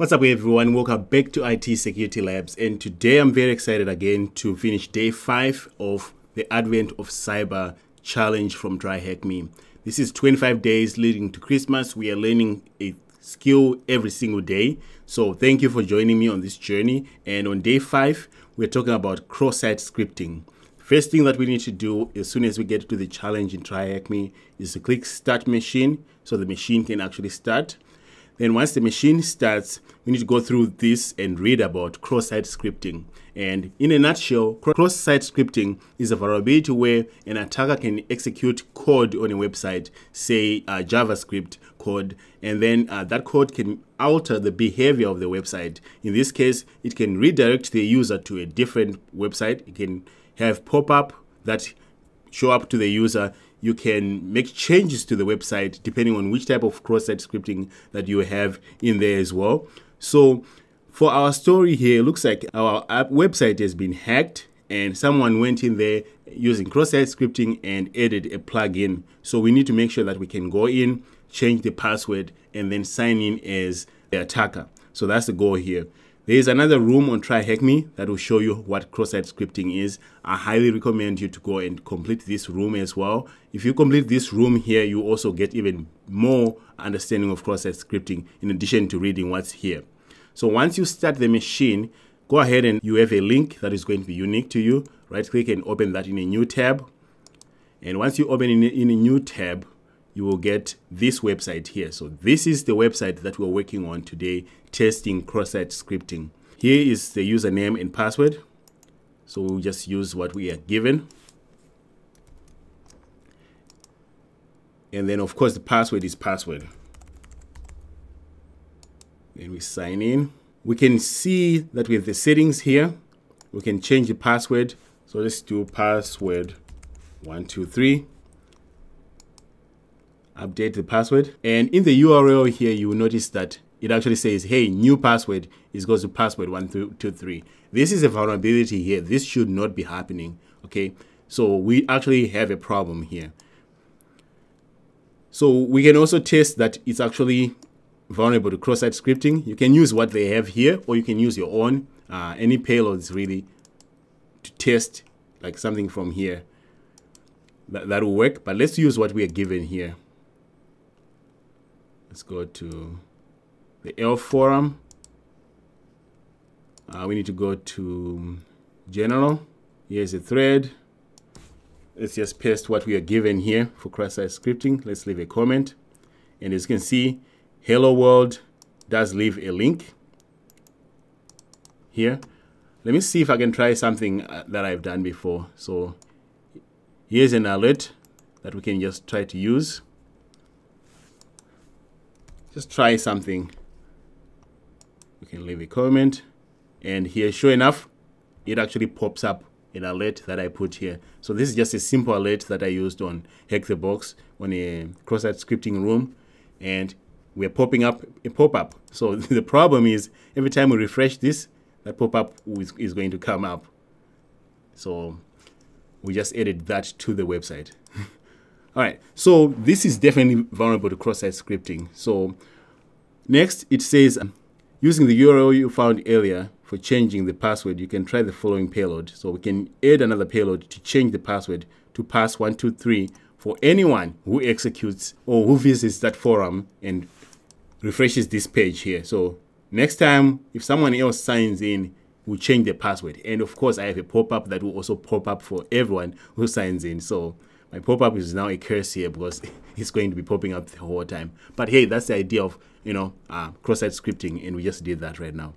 What's up everyone, welcome back to IT Security Labs, and today I'm very excited again to finish day 5 of the Advent of Cyber challenge from TryHackMe. This is 25 days leading to Christmas. We are learning a skill every single day, so thank you for joining me on this journey. And on day 5 we're talking about cross-site scripting. First thing that we need to do as soon as we get to the challenge in TryHackMe is to click start machine so the machine can actually start. Then once the machine starts, we need to go through this and read about cross-site scripting. And in a nutshell, cross-site scripting is a vulnerability where an attacker can execute code on a website, say JavaScript code, and then that code can alter the behavior of the website. In this case, it can redirect the user to a different website. It can have pop-up that show up to the user. You can make changes to the website depending on which type of cross-site scripting that you have in there as well. So for our story here, it looks like our website has been hacked and someone went in there using cross-site scripting and added a plugin. So we need to make sure that we can go in, change the password, and then sign in as the attacker. So that's the goal here. There is another room on TryHackMe that will show you what cross-site scripting is. I highly recommend you to go and complete this room as well. If you complete this room here, you also get even more understanding of cross-site scripting in addition to reading what's here. So once you start the machine, go ahead and you have a link that is going to be unique to you. Right-click and open that in a new tab. And once you open in a new tab, you will get this website here. So this is the website that we're working on today, testing cross-site scripting. Here is the username and password. So we'll just use what we are given. And then of course the password is password. Then we sign in. We can see that with the settings here, we can change the password. So let's do password 123. Update the password, and in the URL here you will notice that it actually says, hey, new password is goes to password 123. This is a vulnerability here. This should not be happening. Okay, so we actually have a problem here. So we can also test that it's actually vulnerable to cross-site scripting. You can use what they have here, or you can use your own any payloads really to test like something from here that will work. But let's use what we are given here. Let's go to the ELF forum. We need to go to general. Here's a thread. Let's just paste what we are given here for cross-site scripting. Let's leave a comment. And as you can see, hello world does leave a link here. Let me see if I can try something that I've done before. So here's an alert that we can just try to use. Just try something. We can leave a comment, and here sure enough it actually pops up an alert that I put here. So this is just a simple alert that I used on Hack the Box on a cross-site scripting room, and we're popping up a pop-up. So the problem is every time we refresh this, that pop-up is going to come up. So we just added that to the website. All right, so this is definitely vulnerable to cross-site scripting. So next it says, using the URL you found earlier for changing the password, you can try the following payload. So we can add another payload to change the password to pass123 for anyone who executes or who visits that forum and refreshes this page here. So next time, if someone else signs in, we'll change the password. And of course, I have a pop-up that will also pop up for everyone who signs in. So my pop-up is now a curse here because it's going to be popping up the whole time. But hey, that's the idea of, you know, cross-site scripting, and we just did that right now.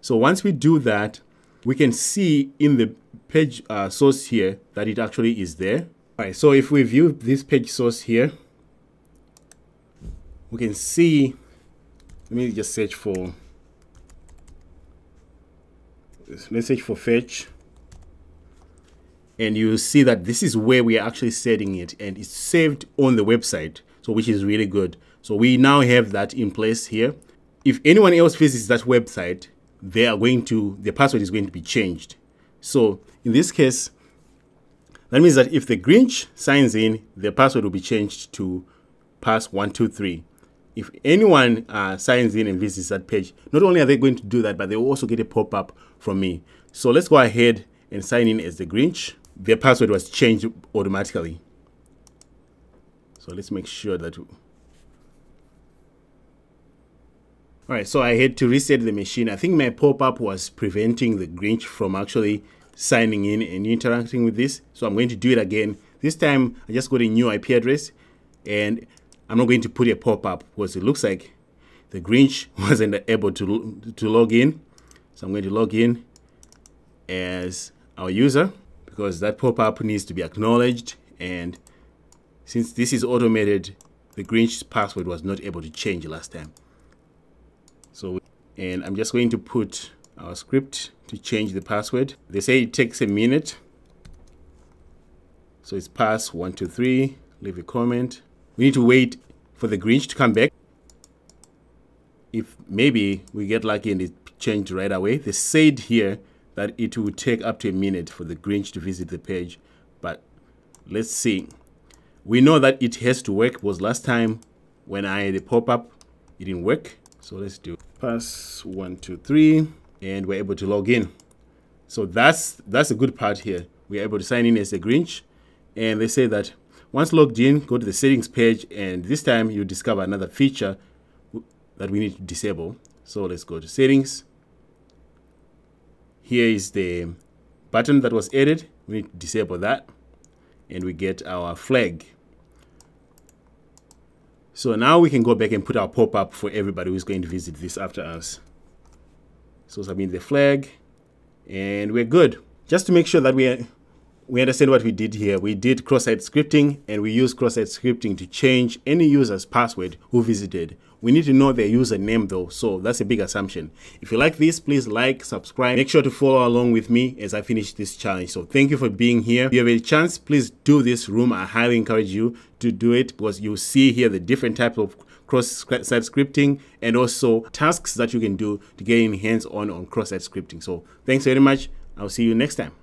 So once we do that, we can see in the page source here that it actually is there. All right, so if we view this page source here, we can see, let me just search for, let's search for fetch. And you see that this is where we are actually setting it, and it's saved on the website, so which is really good. So we now have that in place here. If anyone else visits that website, they are going to, the password is going to be changed. So in this case, that means that if the Grinch signs in, the password will be changed to pass123. if anyone signs in and visits that page, not only are they going to do that, but they will also get a pop-up from me. So let's go ahead and sign in as the Grinch. Their password was changed automatically. So let's make sure that... All right, so I had to reset the machine. I think my pop-up was preventing the Grinch from actually signing in and interacting with this. So I'm going to do it again. This time, I just got a new IP address, and I'm not going to put a pop-up because it looks like the Grinch wasn't able to log in. So I'm going to log in as our user because that pop-up needs to be acknowledged. And since this is automated, the Grinch's password was not able to change last time. So, and I'm just going to put our script to change the password. They say it takes a minute. So it's pass123, leave a comment. We need to wait for the Grinch to come back. If maybe we get lucky and it changed right away. They said here that it would take up to a minute for the Grinch to visit the page, but let's see. We know that it has to work because last time when I had a pop-up, it didn't work. So let's do pass123 and we're able to log in. So that's a good part here. We're able to sign in as a Grinch, and they say that once logged in, go to the settings page, and this time you discover another feature that we need to disable. So let's go to settings. Here is the button that was added. We need to disable that and we get our flag. So now we can go back and put our pop-up for everybody who's going to visit this after us. So submit the flag and we're good. Just to make sure that we understand what we did here, we did cross-site scripting, and we used cross-site scripting to change any user's password who visited. We need to know their username though, so that's a big assumption. If you like this, please like, subscribe, make sure to follow along with me as I finish this challenge. So thank you for being here. If you have a chance, please do this room. I highly encourage you to do it because you see here the different types of cross-site scripting and also tasks that you can do to get your hands on cross-site scripting. So thanks very much. I'll see you next time.